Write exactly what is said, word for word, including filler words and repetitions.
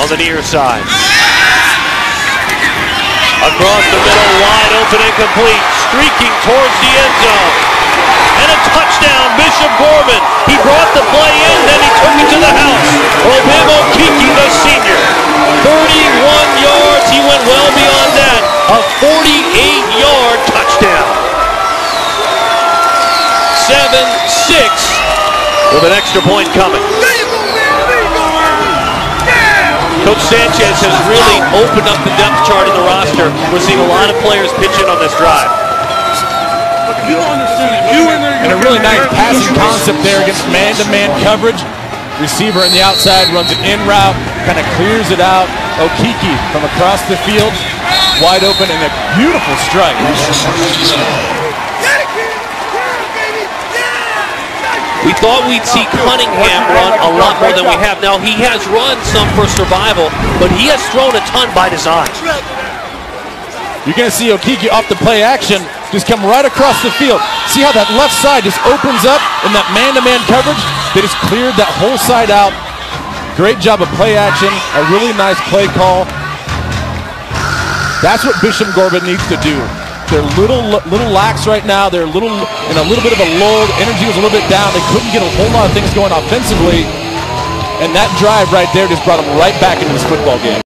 on the near side. Across the middle, wide open and complete, streaking towards the end zone. And a touchdown, Bishop Gorbin. He brought the play in, then he took it to the house. Obim Okeke, the senior. thirty-one yards, he went well beyond that. A forty-eight yard touchdown. seven six with an extra point coming. Coach Sanchez has really opened up the depth chart in the roster. We're seeing a lot of players pitch in on this drive. And a really nice passing concept there against man-to-man coverage. Receiver on the outside runs an in route, kind of clears it out. Okeke from across the field, wide open, and a beautiful strike. We thought we'd see Cunningham run a lot more than we have. Now, he has run some for survival, but he has thrown a ton by design. You're going to see Okeke off the play action just come right across the field. See how that left side just opens up in that man-to-man coverage? They just cleared that whole side out. Great job of play action, a really nice play call. That's what Bishop Gorbin needs to do. They're little little lax right now. They're a little in a little bit of a lull. The energy was a little bit down. They couldn't get a whole lot of things going offensively. And that drive right there just brought them right back into this football game.